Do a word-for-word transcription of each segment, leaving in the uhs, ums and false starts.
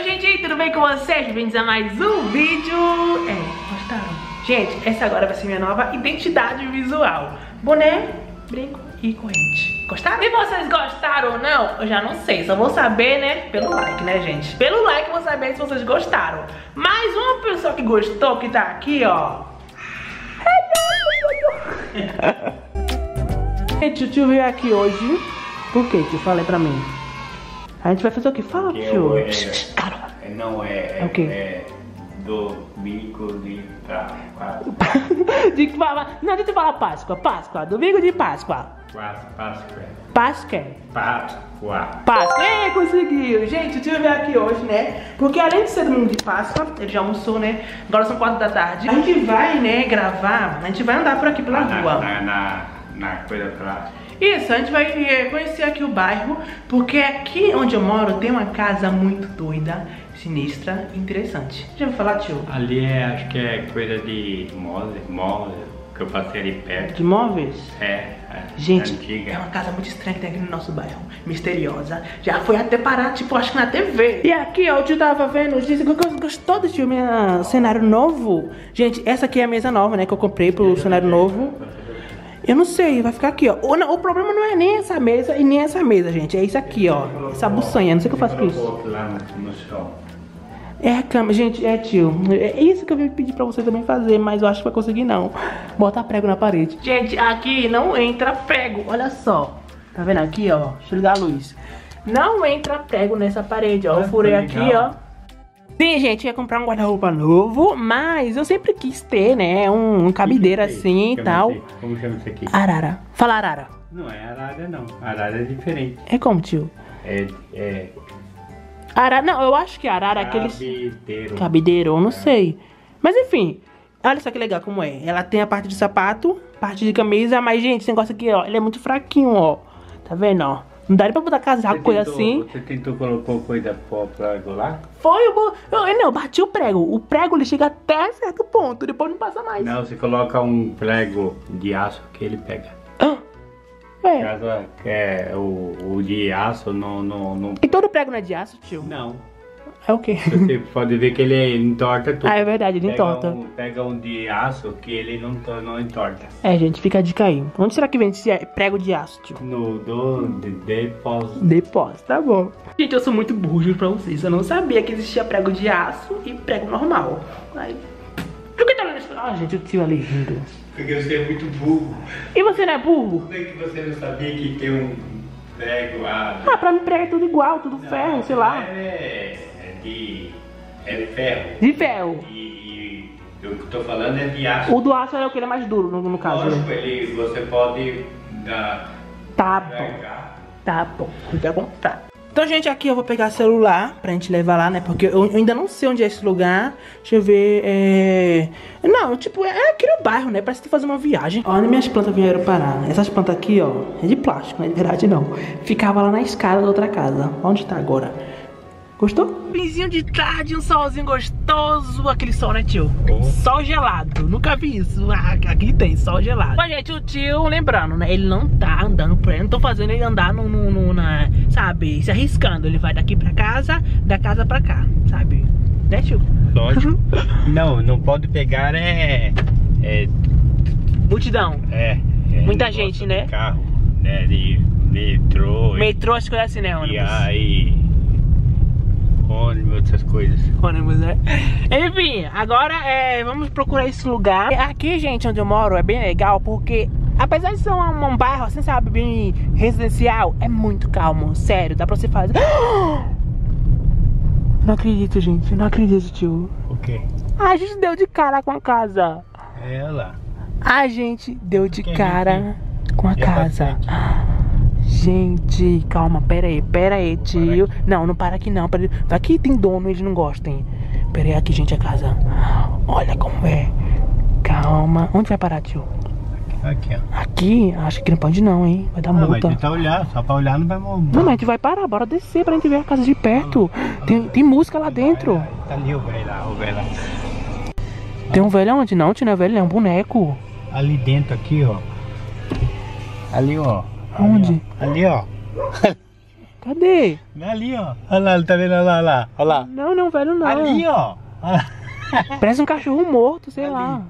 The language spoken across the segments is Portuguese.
Oi, gente, tudo bem com vocês? Bem-vindos a mais um vídeo. É, gostaram? Gente, essa agora vai ser minha nova identidade visual: boné, brinco e corrente. Gostaram? E vocês gostaram ou não? Eu já não sei, só vou saber, né? Pelo like, né, gente? Pelo like eu vou saber se vocês gostaram. Mas uma pessoa que gostou, que tá aqui, ó. Gente, o tio veio aqui hoje. Por que, tio? Fala aí pra mim. A gente vai fazer o que? Fala, tio. Eu, é, Caramba. Não, é... É o quê? É domingo de Páscoa. De que fala? Não, deixa eu falar Páscoa. Páscoa. Domingo de Páscoa. Páscoa. Páscoa. Páscoa. Páscoa. É, conseguiu. Gente, o tio veio aqui hoje, né? Porque além de ser domingo de Páscoa, ele já almoçou, né? Agora são quatro da tarde. A gente vai, né, gravar. A gente vai andar por aqui pela na, rua. Na, na, na coisa pra... Isso, a gente vai conhecer aqui o bairro, porque aqui onde eu moro tem uma casa muito doida, sinistra, interessante. Já vou falar, tio? Ali é, acho que é coisa de móvel, móvel, que eu passei ali perto. De móveis? É, é. Gente, antiga. É uma casa muito estranha que tem aqui no nosso bairro, misteriosa. Já foi até parar, tipo, acho que na T V. E aqui, ó, o tio tava vendo, disse que gostou do tio, meu cenário novo. Gente, essa aqui é a mesa nova, né, que eu comprei pro cenário novo. Eu não sei, vai ficar aqui, ó. O, não, o problema não é nem essa mesa e nem essa mesa, gente. É isso aqui, ó. Essa buçanha. Não sei o que eu faço com isso. É a cama, gente. É, tio. É isso que eu vim pedir pra você também fazer, mas eu acho que vai conseguir não. Botar prego na parede. Gente, aqui não entra prego. Olha só. Tá vendo aqui, ó? Deixa eu ligar a luz. Não entra prego nessa parede, ó. Eu furei aqui, ó. Sim, gente, ia comprar um guarda-roupa novo, mas eu sempre quis ter, né, um, um cabideiro assim e tal. Como chama isso aqui? Arara. Fala arara. Não é arara, não. Arara é diferente. É como, tio? É... é... Arara, não, eu acho que arara é aquele... Cabideiro. Cabideiro, eu não sei. Mas enfim, olha só que legal como é. Ela tem a parte de sapato, parte de camisa, mas, gente, esse negócio aqui, ó, ele é muito fraquinho, ó. Tá vendo, ó? Não dá nem pra botar casaco, coisa assim. Você tentou colocar coisa pra prego lá? Foi, eu, eu, não, bati o prego. O prego, ele chega até certo ponto, depois não passa mais. Não, você coloca um prego de aço que ele pega. Ah, é. Caso é, o, o de aço não, não, não... E todo prego não é de aço, tio? Não. É o quê? Você pode ver que ele entorta tudo. Ah, é verdade, ele entorta. Um, pega um de aço que ele não, não entorta. É, gente, fica a dica aí. Onde será que vende esse prego de aço, tio? No do, de, depósito. Depósito, tá bom. Gente, eu sou muito burro, juro pra vocês. Eu não sabia que existia prego de aço e prego normal. Aí... Por que tá olhando isso? Ah, gente, o tio ali rindo. Porque você é muito burro. E você não é burro? Como é que você não sabia que tem um prego a... Ah, pra mim prego é tudo igual, tudo não, ferro, sei lá. É... De, é de ferro. De ferro. E o que eu tô falando é de aço. O do aço é o que ele é mais duro, no, no caso. Lógico, ele, você pode dar... Tá bom. Tá bom. Tá bom, tá. Então, gente, aqui eu vou pegar celular pra gente levar lá, né? Porque eu, eu ainda não sei onde é esse lugar. Deixa eu ver, é... Não, tipo, é aqui no bairro, né? Parece que fazer uma viagem. Olha, minhas plantas vieram parar, né? Essas plantas aqui, ó, é de plástico, né? De verdade, não. Ficava lá na escada da outra casa. Onde tá agora? Gostou? Pinzinho de tarde, um solzinho gostoso. Aquele sol, né, tio? Oh. Sol gelado. Nunca vi isso. Aqui tem sol gelado. Mas, gente, o tio, lembrando, né? Ele não tá andando por aí. Não tô fazendo ele andar no, no, no, na, sabe? Se arriscando. Ele vai daqui pra casa, da casa pra cá, sabe? Né, tio? Lógico. Não, não pode pegar é... é... multidão. É. é Muita gente, né? De carro, né? De metrô. Metrô, as coisas assim, né, ônibus? E aí... ônibus, essas coisas. Ônibus, né? Enfim, agora é, vamos procurar esse lugar. Aqui, gente, onde eu moro é bem legal porque, apesar de ser um, um bairro, assim, sabe, bem residencial, é muito calmo, sério, dá pra você fazer... Não acredito, gente, não acredito, tio. O quê? A gente deu de cara com a casa. Ela? A gente deu de cara com a casa. Gente, calma, pera aí, pera aí, tio. Não, não para aqui não, pera... Aqui tem dono, eles não gostem. Pera aí, aqui, gente, a casa. Olha como é. Calma. Onde vai parar, tio? Aqui, ó. Aqui? Acho que não pode não, hein. Vai dar multa. Não, mas tentar olhar, só pra olhar não vai morrer. Não, mas a gente vai parar, bora descer pra gente ver a casa de perto. Tem, tem música lá dentro. Tá ali o velho lá, o velho lá. Tem um velho onde? Não, tio, não é velho, é um boneco. Ali dentro, aqui, ó. Ali, ó. Onde? Ali, ó. Cadê? Ali, ó. Olha lá, tá vendo? Olha lá, olha lá. Olha lá. Não, não, velho, não. Ali, ó. Parece um cachorro morto, sei ali. Lá.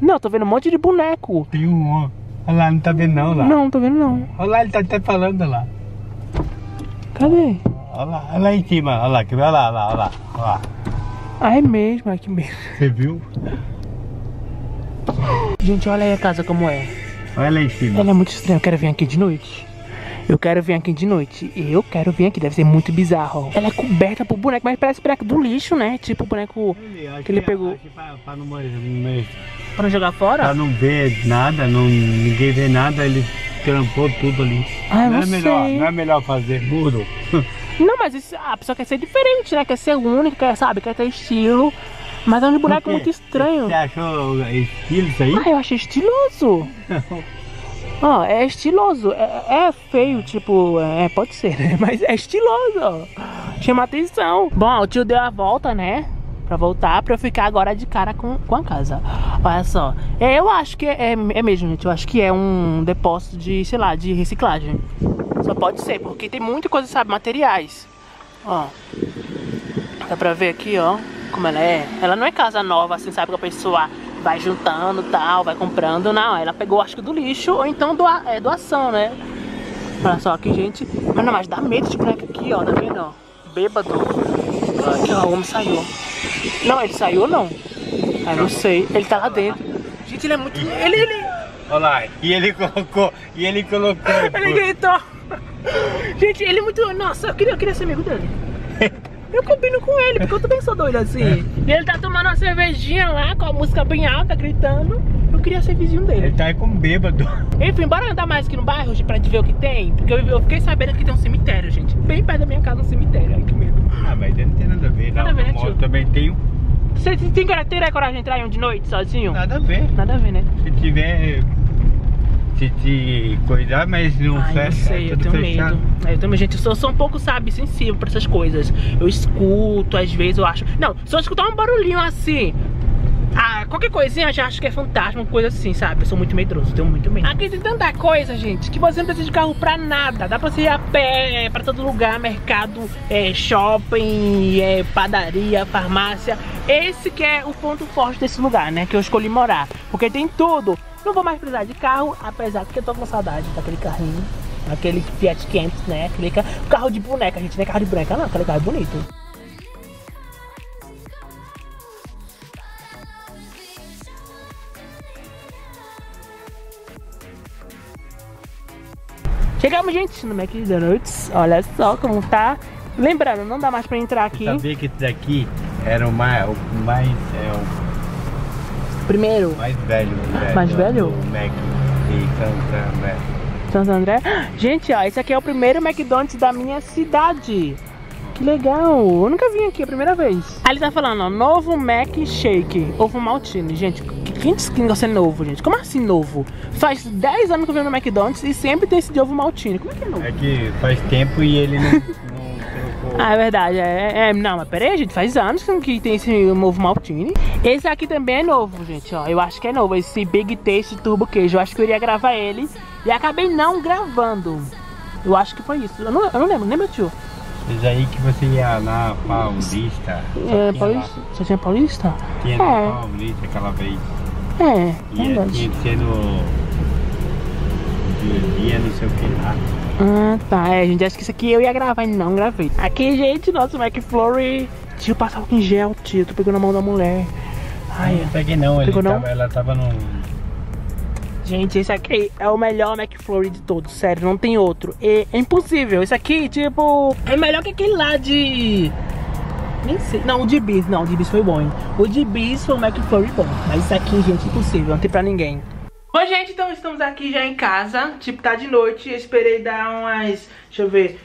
Não, tô vendo um monte de boneco. Tem um, ó. Olha lá, não tá vendo não, lá. Não, tô vendo não. Olha lá, ele tá até falando, olha lá. Cadê? Olha lá, olha lá em cima, olha lá, olha lá, olha lá, olha lá. Ah, é mesmo, aqui mesmo. Você viu? Gente, olha aí a casa como é. Olha lá em cima. Ela é muito estranha, eu quero vir aqui de noite. Eu quero vir aqui de noite. Eu quero vir aqui, deve ser muito bizarro. Ela é coberta por boneco, mas parece boneco do lixo, né? Tipo o boneco que, que ele pegou. Pra, pra, não, pra não jogar fora? Pra não ver nada, não, ninguém vê nada, ele trampou tudo ali. Ah, não, não, é melhor, não é melhor fazer muro? Não, mas isso, a pessoa quer ser diferente, né? Quer ser única, quer, sabe? Quer ter estilo. Mas é um boneco muito estranho. Você achou estilo isso aí? Ah, eu achei estiloso. Ó, oh, é estiloso, é, é feio, tipo, é, pode ser, né? Mas é estiloso, chama atenção. Bom, o tio deu a volta, né? Pra voltar, pra eu ficar agora de cara com, com a casa. Olha só, é, eu acho que é, é mesmo, gente, eu acho que é um depósito de, sei lá, de reciclagem. Só pode ser, porque tem muita coisa, sabe, materiais. Ó, dá pra ver aqui, ó, como ela é. Ela não é casa nova, assim, sabe, que a pessoa... vai juntando tal, vai comprando, não, ela pegou acho que do lixo, ou então doa, é doação, né? Olha só aqui, gente, mas não, mas dá medo de boneco aqui, ó, tá vendo, ó, bêbado. Aqui, ó, o homem saiu. Não, ele saiu ou não? Ah, não sei, ele tá lá dentro. Gente, ele é muito... ele, ele... olha lá, e ele colocou, e ele colocou... ele gritou. Gente, ele é muito... nossa, eu queria, eu queria ser amigo dele. Eu combino com ele, porque eu também sou doido assim. E ele tá tomando uma cervejinha lá, com a música bem alta, gritando. Eu queria ser vizinho dele. Ele tá aí como bêbado. Enfim, bora andar mais aqui no bairro pra gente ver o que tem. Porque eu, eu fiquei sabendo que tem um cemitério, gente. Bem perto da minha casa, um cemitério. Ai, que medo. Ah, mas não tem nada a ver. Nada não, a ver, né, também tem um. Você tem coragem de entrar em um de noite sozinho? Nada a ver. Nada a ver, né? Se tiver... se te cuidar, mas não ai, fecha, não sei, é eu tenho fechado. Medo. Eu também, gente, eu sou, sou um pouco, sabe, sensível pra essas coisas. Eu escuto, às vezes eu acho... não, se eu escutar um barulhinho assim, ah, qualquer coisinha, eu já acho que é fantasma, coisa assim, sabe? Eu sou muito medroso, tenho muito medo. Aqui tem tanta coisa, gente, que você não precisa de carro pra nada. Dá pra você ir a pé, é, pra todo lugar, mercado, é, shopping, é, padaria, farmácia. Esse que é o ponto forte desse lugar, né? Que eu escolhi morar, porque tem tudo. Não vou mais precisar de carro, apesar que eu tô com saudade daquele carrinho, aquele Fiat quinhentos, né? Aquele ca... carro de boneca, gente, não é carro de boneca não, aquele carro é bonito. Chegamos, gente, no McDonald's, olha só como tá. Lembrando, não dá mais pra entrar aqui. Eu sabia que esse daqui era o mais... o mais é, o... primeiro? Mais velho, velho. Mais velho? O Mac de Santo André. Santo André? Gente, ó, esse aqui é o primeiro McDonald's da minha cidade. Que legal. Eu nunca vim aqui, é a primeira vez. Aí ele tá falando, ó, novo McShake, Ovomaltine. Gente, quem disse que negócio é novo, gente? Como assim novo? Faz dez anos que eu venho no McDonald's e sempre tem esse de Ovomaltine. Como é que é novo? É que faz tempo e ele não... ah, é verdade, é, é, não, mas peraí, gente, faz anos que tem esse novo Maltine. Esse aqui também é novo, gente, ó, eu acho que é novo, esse Big Taste Turbo Queijo. Eu acho que eu iria gravar ele e acabei não gravando. Eu acho que foi isso, eu não, eu não lembro, né, meu tio? Esse aí que você ia lá, Paulista. É, Paulista, você tinha Paulista? Tinha é. Paulista aquela vez. É, e é verdade. Tinha que ser no... dia, não sei o que lá. Ah, tá, é, gente, acho que isso aqui eu ia gravar e não gravei. Aqui, gente, nosso McFlurry. Tio, passava com gel, tio, tu pegou na mão da mulher. Ai, não peguei não, ele tava, ela tava num... gente, esse aqui é o melhor McFlurry de todos, sério, não tem outro. É, é impossível, esse aqui, tipo, é melhor que aquele lá de... nem sei, não, o de bis, não, o de bis foi bom, hein? O de bis foi o McFlurry bom, mas isso aqui, gente, impossível, não tem pra ninguém. Bom, gente, então estamos aqui já em casa. Tipo, tá de noite, eu esperei dar umas... deixa eu ver.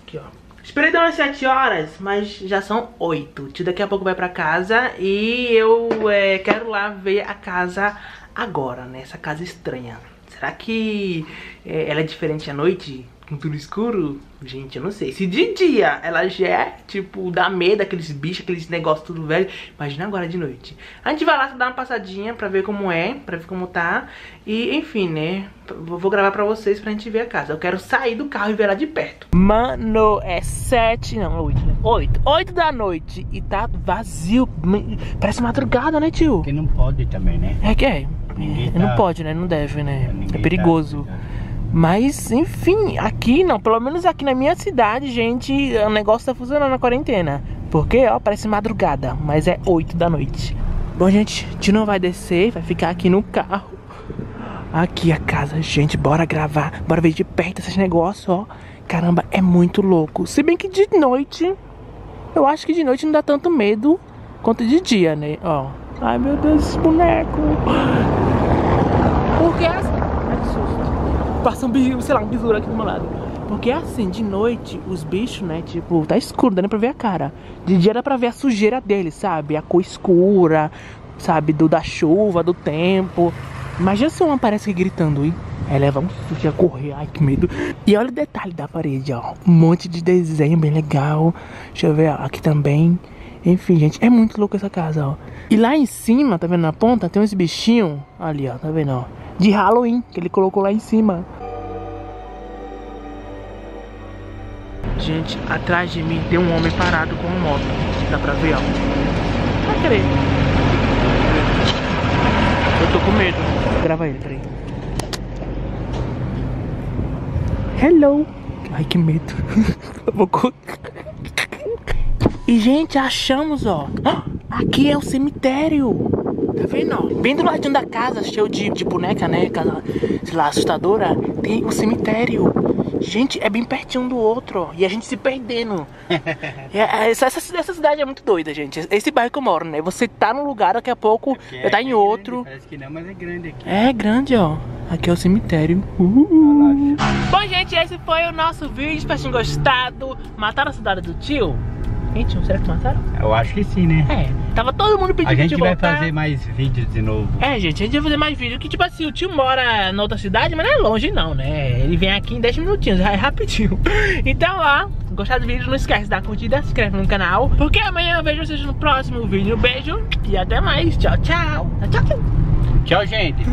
Aqui, ó. Esperei dar umas sete horas, mas já são oito. O tio daqui a pouco vai pra casa e eu é, quero lá ver a casa agora, né? Essa casa estranha. Será que é, ela é diferente à noite? Com tudo escuro? Gente, eu não sei. Se de dia ela já é, tipo, dá medo, aqueles bichos, aqueles negócios tudo velho. Imagina agora de noite. A gente vai lá dar uma passadinha pra ver como é, pra ver como tá. E, enfim, né? Vou gravar pra vocês pra gente ver a casa. Eu quero sair do carro e ver ela de perto. Mano, é sete... Não, oito. Oito. Oito da noite. E tá vazio. Parece madrugada, né, tio? Porque não pode também, né? É que é. Tá... Não pode, né? Não deve, né? Ninguém é perigoso. Tá... Mas, enfim, aqui não, pelo menos aqui na minha cidade, gente, o negócio tá funcionando na quarentena. Porque, ó, parece madrugada, mas é oito da noite. Bom, gente, a gente não vai descer, vai ficar aqui no carro. Aqui a casa, gente, bora gravar, bora ver de perto esses negócios, ó. Caramba, é muito louco. Se bem que de noite, eu acho que de noite não dá tanto medo quanto de dia, né, ó. Ai, meu Deus, esse boneco. Porque as... Passa um, sei lá, um besouro aqui do meu lado. Porque assim, de noite, os bichos, né, tipo, tá escuro, dá nem pra ver a cara. De dia dá pra ver a sujeira deles, sabe? A cor escura, sabe? Do, da chuva, do tempo. Imagina se uma aparece aqui gritando, hein? Aí leva um susto, ia correr, ai que medo. E olha o detalhe da parede, ó. Um monte de desenho bem legal. Deixa eu ver, ó, aqui também. Enfim, gente, é muito louco essa casa, ó. E lá em cima, tá vendo na ponta? Tem uns bichinhos ali, ó, tá vendo, ó? De Halloween, que ele colocou lá em cima. Gente, atrás de mim tem um homem parado com uma moto. Dá pra ver, ó. Vai querer. Eu tô com medo. Grava ele, peraí. Hello. Ai, que medo. Eu vou correr. E, gente, achamos, ó. Aqui é o cemitério. Tá vendo, ó? Bem do ladinho da casa, cheio de, de boneca, né? Casa, sei lá, assustadora. Tem um cemitério. Gente, é bem pertinho um do outro, ó. E a gente se perdendo. é, essa, essa, essa cidade é muito doida, gente. Esse bairro que eu moro, né? Você tá num lugar, daqui a pouco é tá é em grande, outro. Parece que não, mas é grande aqui. É grande, ó. Aqui é o cemitério. Uhum. Bom, gente, esse foi o nosso vídeo. Espero que tenham gostado. Mataram a cidade do tio? Gente, será que mataram? Eu acho que sim, né? É, tava todo mundo pedindo pra gente voltar. A gente vai fazer mais vídeos de novo. É, gente, a gente vai fazer mais vídeos. Que tipo assim, o tio mora na outra cidade, mas não é longe não, né? Ele vem aqui em dez minutinhos, é rapidinho. Então, ó, gostar do vídeo, não esquece de dar curtida, se inscreve no canal. Porque amanhã eu vejo vocês no próximo vídeo. Um beijo e até mais. Tchau, tchau. Tchau, tchau. Tchau, gente.